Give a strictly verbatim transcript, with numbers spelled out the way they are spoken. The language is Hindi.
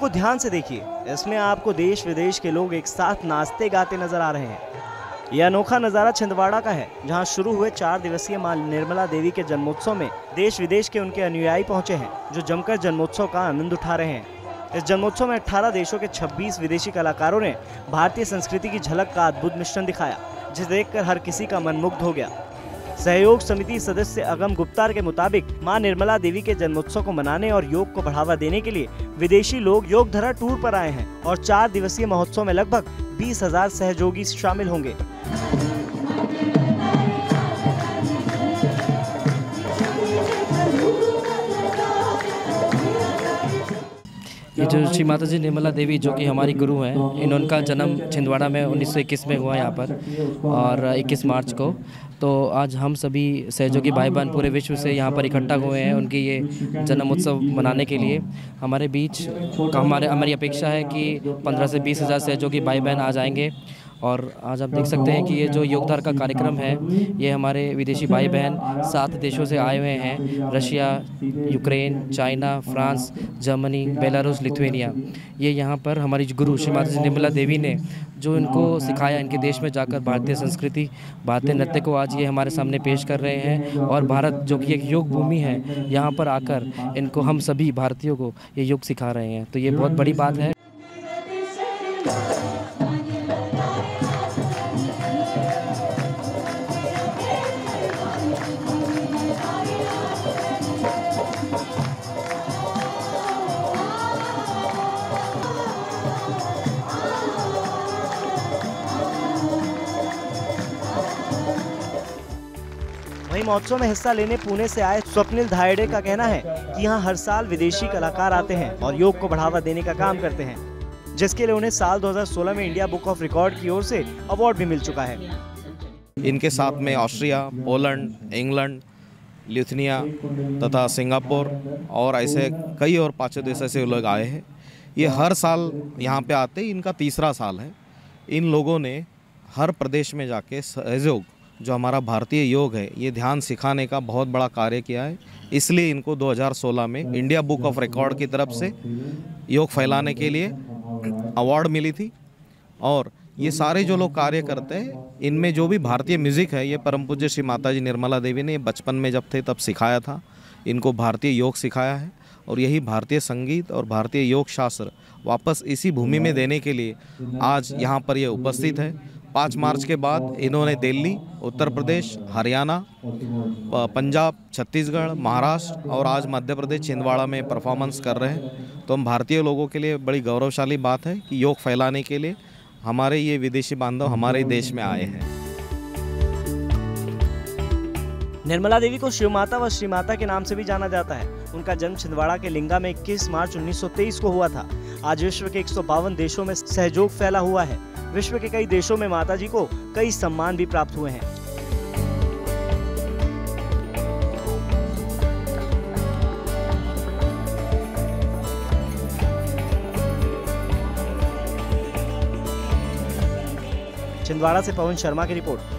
को ध्यान से देखिए, इसमें आपको देश विदेश के लोग एक साथ नाचते गाते नजर आ रहे हैं। यह अनोखा नज़ारा छिंदवाड़ा का है, जहां शुरू हुए चार दिवसीय मां निर्मला देवी के जन्मोत्सव में देश विदेश के उनके अनुयायी पहुंचे हैं, जो जमकर जन्मोत्सव का आनंद उठा रहे हैं। इस जन्मोत्सव में अठारह देशों के छब्बीस विदेशी कलाकारों ने भारतीय संस्कृति की झलक का अद्भुत मिश्रण दिखाया, जिसे देखकर हर किसी का मन मुग्ध हो गया। सहयोग समिति सदस्य अगम गुप्तार के मुताबिक मां निर्मला देवी के जन्मोत्सव को मनाने और योग को बढ़ावा देने के लिए विदेशी लोग योगधरा टूर पर आए हैं और चार दिवसीय महोत्सव में लगभग बीस हजार सहयोगी शामिल होंगे। ये जो श्री माता जी निर्मला देवी जो कि हमारी गुरु हैं, इनका जन्म छिंदवाड़ा में उन्नीस सौ इक्कीस में हुआ यहाँ पर और इक्कीस मार्च को। तो आज हम सभी सहयोगी भाई बहन पूरे विश्व से यहाँ पर इकट्ठा हुए हैं उनकी ये जन्मोत्सव मनाने के लिए। हमारे बीच हमारे हमारी अपेक्षा है कि पंद्रह से बीस हज़ार सहयोगी भाई बहन आज आएंगे और आज आप देख सकते हैं कि ये जो योगधार का कार्यक्रम है, ये हमारे विदेशी भाई बहन सात देशों से आए हुए हैं, Russia, Ukraine, China, France, Germany, Belarus, Lithuania. ये यहाँ पर हमारी गुरु श्री माता निर्मला देवी ने जो इनको सिखाया, इनके देश में जाकर भारतीय संस्कृति, भारतीय नृत्य को आज ये हमारे सामने पेश कर रहे हैं। और भारत जो कि एक योग भूमि है, यहाँ पर आकर इनको हम सभी भारतीयों को ये योग सिखा रहे हैं, तो ये बहुत बड़ी बात है। महोत्सव में हिस्सा लेने पुणे से आए स्वप्निल धायड़े का कहना है कि यहाँ हर साल विदेशी कलाकार आते हैं और योग को बढ़ावा देने का काम करते हैं, जिसके लिए उन्हें साल दो हज़ार सोलह में इंडिया बुक ऑफ रिकॉर्ड की ओर से अवार्ड भी मिल चुका है। इनके साथ में ऑस्ट्रिया, पोलैंड, इंग्लैंड, लिथुआनिया तथा सिंगापुर और ऐसे कई और पाँचों देशों से लोग आए हैं। ये हर साल यहाँ पे आते, इनका तीसरा साल है। इन लोगों ने हर प्रदेश में जाके सहयोग, जो हमारा भारतीय योग है, ये ध्यान सिखाने का बहुत बड़ा कार्य किया है। इसलिए इनको दो हज़ार सोलह में इंडिया बुक ऑफ रिकॉर्ड की तरफ से योग फैलाने के लिए अवार्ड मिली थी। और ये सारे जो लोग कार्य करते हैं, इनमें जो भी भारतीय म्यूज़िक है, ये परम पूज्य श्री माता जी निर्मला देवी ने बचपन में जब थे तब सिखाया था, इनको भारतीय योग सिखाया है। और यही भारतीय संगीत और भारतीय योग शास्त्र वापस इसी भूमि में देने के लिए आज यहाँ पर ये उपस्थित है। पाँच मार्च के बाद इन्होंने दिल्ली, उत्तर प्रदेश, हरियाणा, पंजाब, छत्तीसगढ़, महाराष्ट्र और आज मध्य प्रदेश छिंदवाड़ा में परफॉर्मेंस कर रहे हैं। तो हम भारतीय लोगों के लिए बड़ी गौरवशाली बात है कि योग फैलाने के लिए हमारे ये विदेशी बांधव हमारे देश में आए हैं। निर्मला देवी को शिव माता व श्री माता के नाम से भी जाना जाता है। उनका जन्म छिंदवाड़ा के लिंगा में इक्कीस मार्च उन्नीस सौ तेईस को हुआ था। आज विश्व के एक सौ बावन देशों में सहयोग फैला हुआ है। विश्व के कई देशों में माता जी को कई सम्मान भी प्राप्त हुए हैं। छिंदवाड़ा से पवन शर्मा की रिपोर्ट।